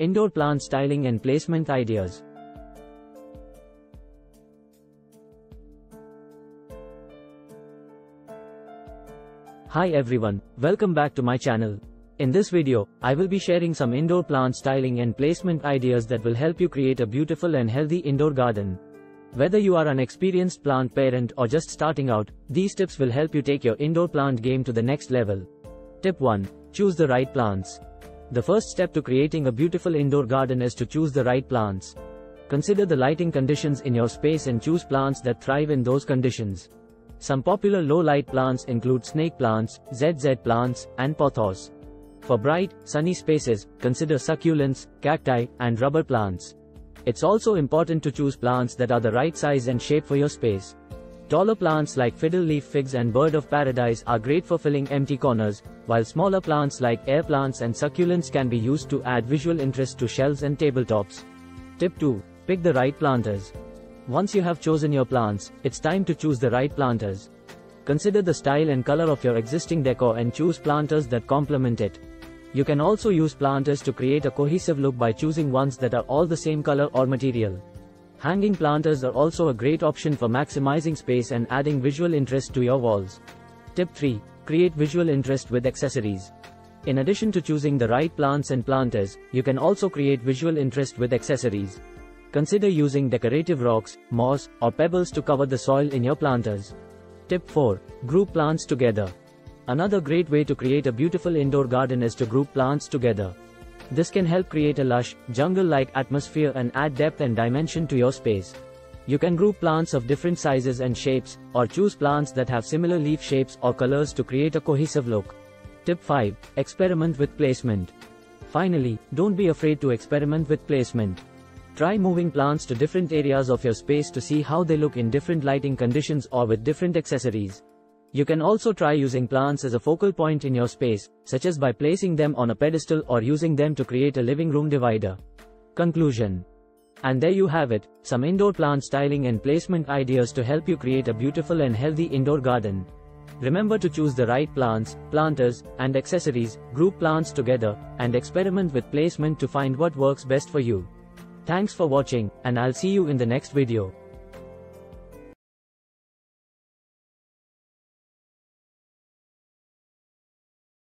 Indoor plant styling and placement ideas. Hi everyone, welcome back to my channel. In this video, I will be sharing some indoor plant styling and placement ideas that will help you create a beautiful and healthy indoor garden. Whether you are an experienced plant parent or just starting out, these tips will help you take your indoor plant game to the next level. Tip 1. Choose the right plants. The first step to creating a beautiful indoor garden is to choose the right plants. Consider the lighting conditions in your space and choose plants that thrive in those conditions. Some popular low-light plants include snake plants, ZZ plants, and pothos. For bright, sunny spaces, consider succulents, cacti, and rubber plants. It's also important to choose plants that are the right size and shape for your space. Taller plants like fiddle leaf figs and bird of paradise are great for filling empty corners, while smaller plants like air plants and succulents can be used to add visual interest to shelves and tabletops. Tip 2. Pick the right planters. Once you have chosen your plants, it's time to choose the right planters. Consider the style and color of your existing decor and choose planters that complement it. You can also use planters to create a cohesive look by choosing ones that are all the same color or material. Hanging planters are also a great option for maximizing space and adding visual interest to your walls. Tip 3. Create visual interest with accessories. In addition to choosing the right plants and planters, you can also create visual interest with accessories. Consider using decorative rocks, moss, or pebbles to cover the soil in your planters. Tip 4. Group plants together. Another great way to create a beautiful indoor garden is to group plants together. This can help create a lush, jungle-like atmosphere and add depth and dimension to your space. You can group plants of different sizes and shapes, or choose plants that have similar leaf shapes or colors to create a cohesive look. Tip 5. Experiment with placement. Finally, don't be afraid to experiment with placement. Try moving plants to different areas of your space to see how they look in different lighting conditions or with different accessories. You can also try using plants as a focal point in your space, such as by placing them on a pedestal or using them to create a living room divider. Conclusion. And there you have it, some indoor plant styling and placement ideas to help you create a beautiful and healthy indoor garden. Remember to choose the right plants, planters, and accessories, group plants together, and experiment with placement to find what works best for you. Thanks for watching, and I'll see you in the next video.